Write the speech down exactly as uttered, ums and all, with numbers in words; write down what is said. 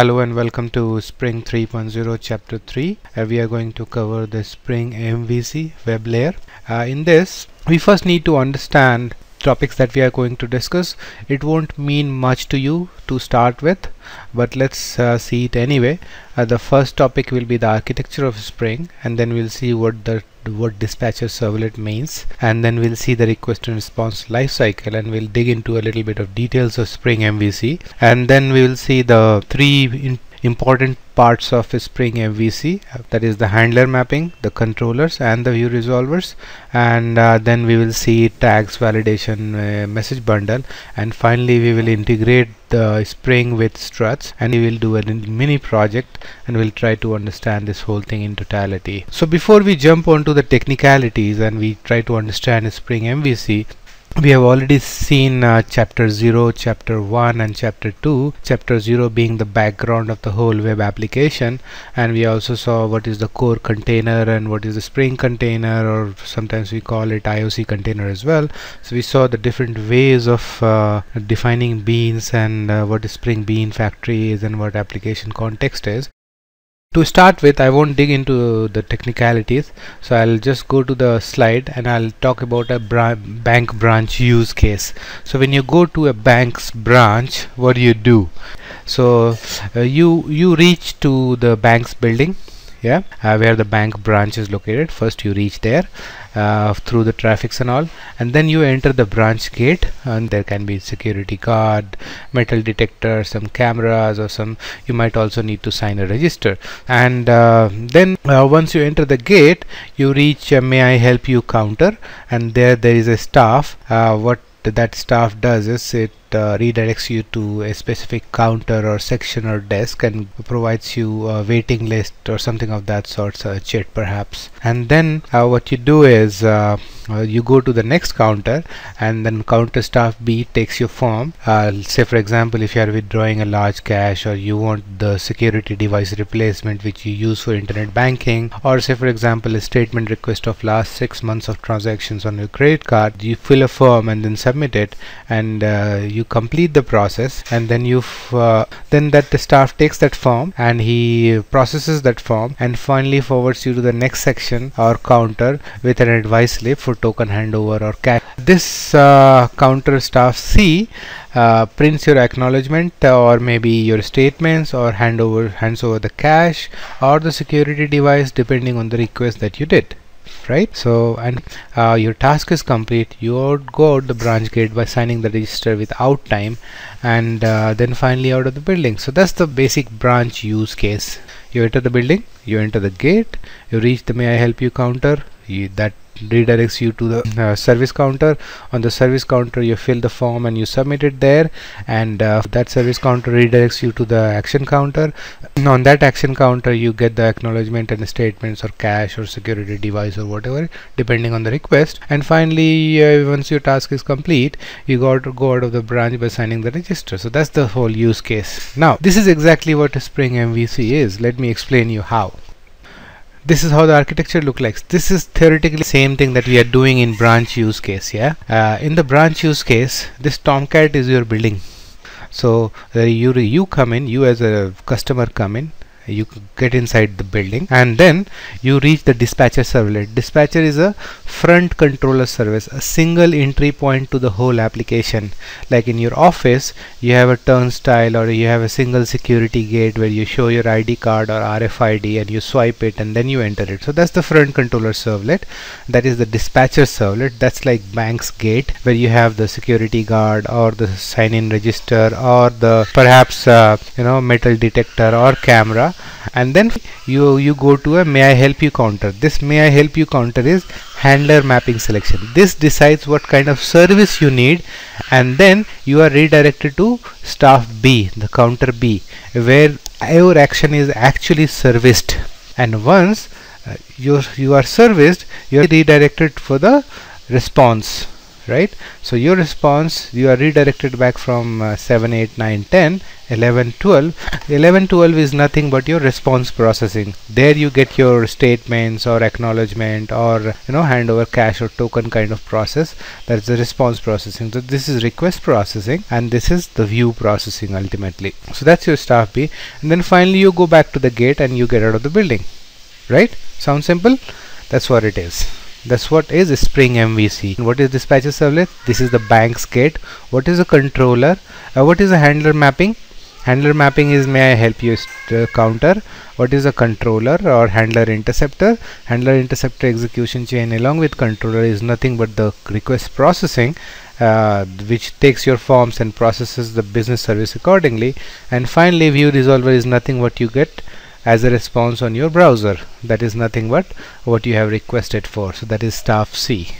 Hello and welcome to Spring three point zero Chapter three. Uh, we are going to cover the Spring M V C web layer. Uh, in this, we first need to understand topics that we are going to discuss. It won't mean much to you to start with, but let's uh, see it anyway. Uh, the first topic will be the architecture of Spring, and then we'll see what the what dispatcher servlet means, and then we'll see the request and response lifecycle, and we'll dig into a little bit of details of Spring M V C, and then we will see the three in important parts of Spring M V C, that is the handler mapping, the controllers, and the view resolvers, and uh, then we will see tags, validation, uh, message bundle, and finally we will integrate the Spring with struts, and we will do a mini project and we'll try to understand this whole thing in totality. So before we jump onto the technicalities and we try to understand Spring M V C, we have already seen uh, chapter zero, chapter one, and chapter two. Chapter zero being the background of the whole web application, and we also saw what is the core container and what is the Spring container, or sometimes we call it I O C container as well. So we saw the different ways of uh, defining beans, and uh, what is Spring Bean Factory is, and what application context is. To start with, I won't dig into the technicalities, so I'll just go to the slide and I'll talk about a bra bank branch use case. So when you go to a bank's branch, what do you do? So uh, you you reach to the bank's building, yeah, uh, where the bank branch is located. First you reach there uh, through the traffics and all, and then you enter the branch gate, and there can be security guard, metal detector, some cameras, or some you might also need to sign a register. And uh, then uh, once you enter the gate, you reach uh, may I help you counter, and there there is a staff. Uh, what that staff does is it Uh, redirects you to a specific counter or section or desk, and provides you a waiting list or something of that sort, a chat perhaps. And then uh, what you do is uh, uh, you go to the next counter, and then counter staff B takes your form. Uh, say for example, if you are withdrawing a large cash, or you want the security device replacement which you use for internet banking, or say for example a statement request of last six months of transactions on your credit card, you fill a form and then submit it, and uh, you You complete the process, and then you uh, then that the staff takes that form and he processes that form, and finally forwards you to the next section or counter with an advice slip for token handover or cash. This uh, counter staff C uh, prints your acknowledgement, or maybe your statements, or hand over hands over the cash or the security device depending on the request that you did. Right, so and uh, your task is complete. You go out the branch gate by signing the register without time, and uh, then finally out of the building. So that's the basic branch use case. You enter the building, you enter the gate, you reach the may I help you counter, you, that redirects you to the uh, service counter. On the service counter you fill the form and you submit it there, and uh, that service counter redirects you to the action counter. On that action counter you get the acknowledgement and the statements or cash or security device or whatever depending on the request, and finally uh, once your task is complete, you got to go out of the branch by signing the register. So that's the whole use case. Now this is exactly what a Spring M V C is. Let me explain you how. This is how the architecture looks like. This is theoretically the same thing that we are doing in branch use case. Yeah, uh, in the branch use case, this Tomcat is your building. So uh, you you come in, you as a customer come in, you get inside the building, and then you reach the dispatcher servlet. Dispatcher is a front controller service, a single entry point to the whole application. Like in your office, you have a turnstile, or you have a single security gate where you show your I D card or R F I D and you swipe it and then you enter it. So that's the front controller servlet. That is the dispatcher servlet. That's like bank's gate, where you have the security guard or the sign-in register, or the perhaps uh, you know metal detector or camera. And then you you go to a may I help you counter. This may I help you counter is handler mapping selection. This decides what kind of service you need, and then you are redirected to staff B, the counter B, where your action is actually serviced. And once uh, you you are serviced, you are redirected for the response. right? So your response, you are redirected back from uh, seven, eight, nine, ten, eleven, twelve. eleven, twelve is nothing but your response processing. There you get your statements or acknowledgement or, you know, handover cache or token kind of process. That's the response processing. So this is request processing and this is the view processing ultimately. So that's your staff B. And then finally you go back to the gate and you get out of the building, right? Sounds simple? That's what it is. That's what is Spring M V C. What is dispatcher servlet? This is the bank's gate. What is a controller? Uh, what is a handler mapping? Handler mapping is may I help you uh, counter. What is a controller or handler interceptor? Handler interceptor execution chain along with controller is nothing but the request processing, uh, which takes your forms and processes the business service accordingly. And finally view resolver is nothing but you get as a response on your browser. That is nothing but what you have requested for. So that is staff C.